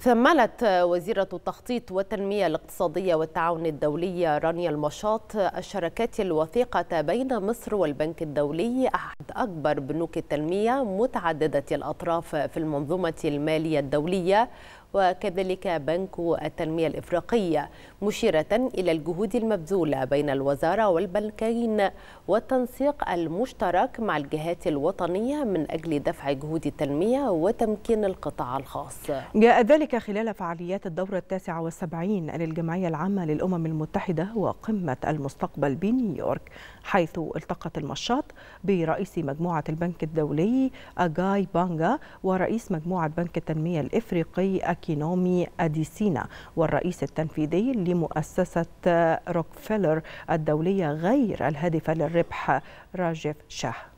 ثملت وزيرة التخطيط والتنمية الاقتصادية والتعاون الدولي رانيا المشاط الشراكات الوثيقة بين مصر والبنك الدولي أحد أكبر بنوك التنمية متعددة الأطراف في المنظومة المالية الدولية وكذلك بنك التنمية الافريقية، مشيرة إلى الجهود المبذولة بين الوزارة والبنكين والتنسيق المشترك مع الجهات الوطنية من أجل دفع جهود التنمية وتمكين القطاع الخاص. جاء ذلك خلال فعاليات الدورة 79 للجمعية العامة للأمم المتحدة وقمة المستقبل بنيويورك، حيث التقت المشاط برئيس مجموعة البنك الدولي اجاي بانجا ورئيس مجموعة بنك التنمية الافريقي أكي أكينومي أديسينا والرئيس التنفيذي لمؤسسة روكفيلر الدولية غير الهادفة للربح راجف شاه.